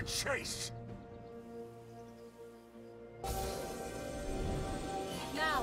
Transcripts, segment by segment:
the chase! Now,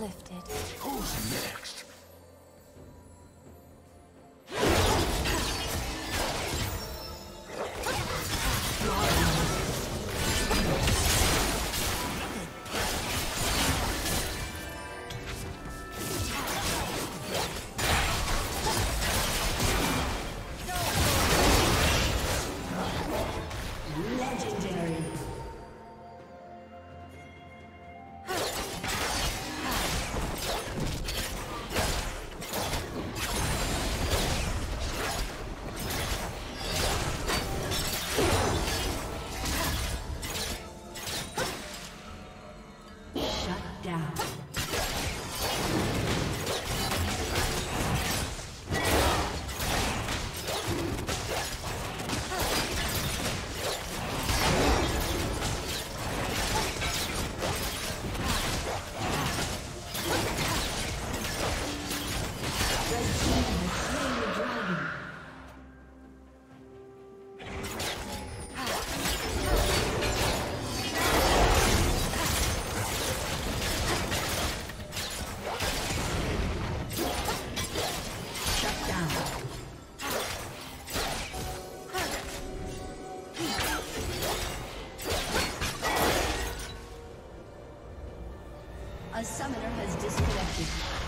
lifted. Who's next? A summoner has disconnected.